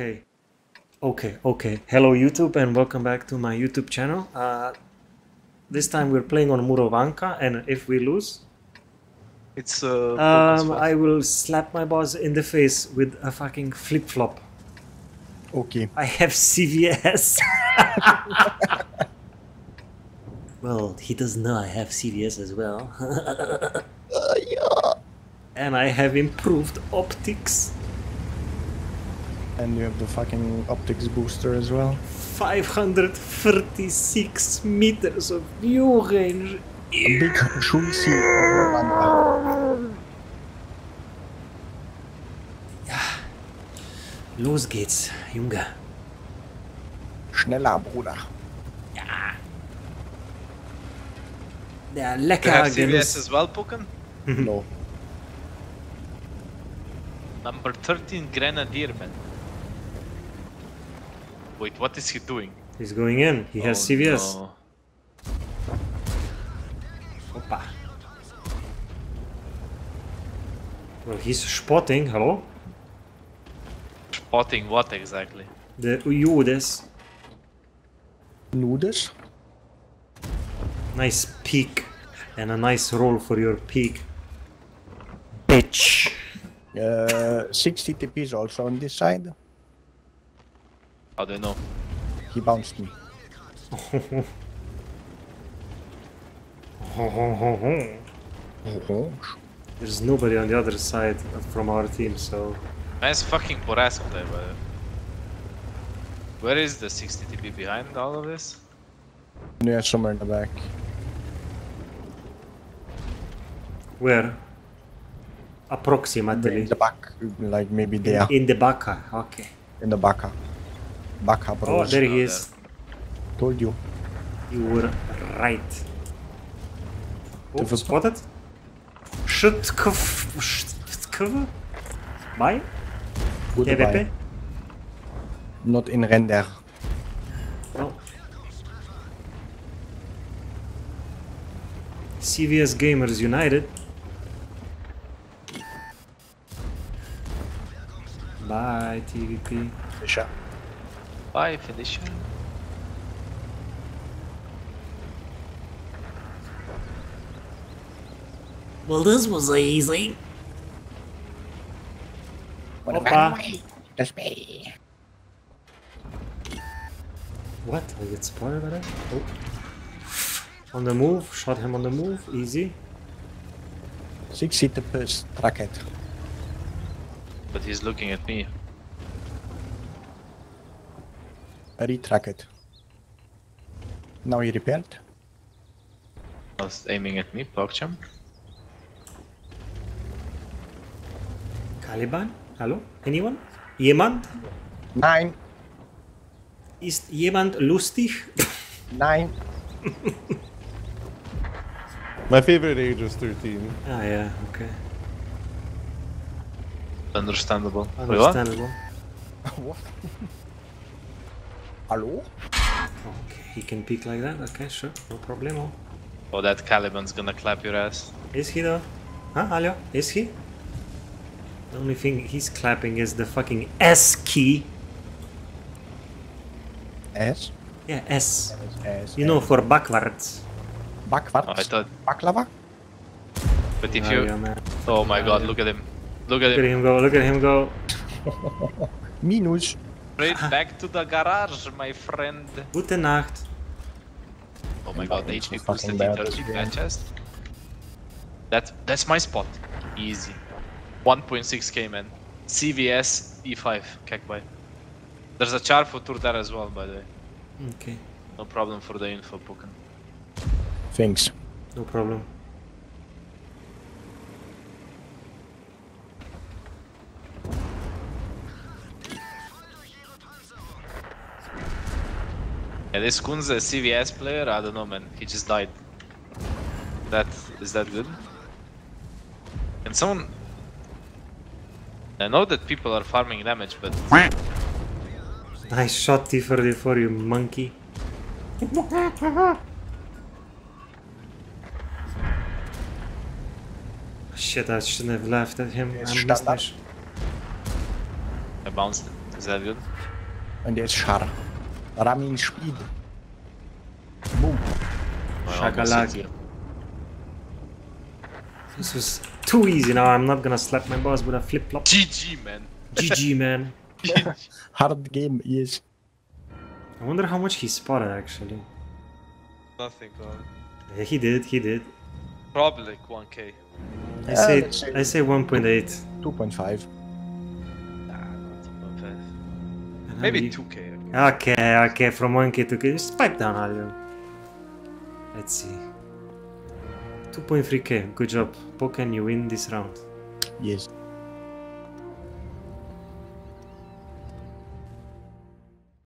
Okay. Hello YouTube and welcome back to my YouTube channel. This time we're playing on Murovanka, and if we lose, it's I will slap my boss in the face with a fucking flip-flop. Okay. I have CVS. Well, he doesn't know I have CVS as well. Yeah. And I have improved optics. And you have the fucking optics booster as well. 536 meters of view range. A big juicy Murovanka. Los geht's, Junge. Schneller, Bruder. Ja. Der lecker. Do you have CVS as well, Pukken? No. Number 13 Grenadier, man. Wait, what is he doing? He's going in. He has CVS. No. Opa. Well, he's spotting. Hello? Spotting what exactly? The UDES. UDES? Nice peek. And a nice roll for your peek. Bitch. 60 TPs also on this side. I don't know. He bounced me. There's nobody on the other side from our team, so... Nice fucking Porasco there, brother. Where is the 60 TP behind all of this? Yeah, somewhere in the back. Where? Approximately. In the back, like maybe there. In the Baka, okay. In the Baka. Baka, bro. Oh, there he is. Told you. You were right. Oh, spotted? Shut cover? Bye? TVP? Not in render. Oh. CVS Gamers United. Bye, TVP. Fisher. Bye, Felicia. Well, this was easy. That's me. What? I get spoiled by that? Oh. On the move, shot him on the move, easy. 6 seater first rocket. But he's looking at me. Retrack it. Now he repaired. I was aiming at me, PogChamp. Caliban? Hello? Anyone? Jemand? Nein. Ist jemand lustig? Nein. My favorite age is 13. Ah, yeah, okay. Understandable. Understandable. What? Hello? Okay, he can peek like that, okay, sure, no problemo. Oh, that Caliban's gonna clap your ass. Is he though? Huh, Alio? Is he? The only thing he's clapping is the fucking S key. S? Yeah, S. S you S. know, for backwards. Backwards? Oh, I thought... Baklava? But if you... Man. Oh my god, look at him. Look at him go. Minus. Straight back to the garage, my friend. Gute Nacht. Oh my god, the HP boosted in 30 batches. That's my spot. Easy. 1.6k, man. CVS E5. Kekbai. There's a char for Tour there as well, by the way. Okay. No problem for the info, Pukken. Thanks. No problem. Yeah, this Kun's a CVS player, I don't know, man, he just died. Is that good? Can someone... I know that people are farming damage, but... Nice shot, T34, you monkey. Shit, I shouldn't have laughed at him. I bounced him. Sehr gut. Und jetzt Schar. Ramin Speed. Boom. Shakalaki. This was too easy now. I'm not gonna slap my boss with a flip flop. GG, man. GG, man. Hard game, yes. I wonder how much he spotted actually. Nothing, God. Yeah, he did, Probably like 1k. I say 1.8. 2.5. Nah, not 2.5. Maybe 2k. Okay, from 1k to 2k. Just pipe down, Alio. Let's see. 2.3k, good job. Pokken, you win this round. Yes.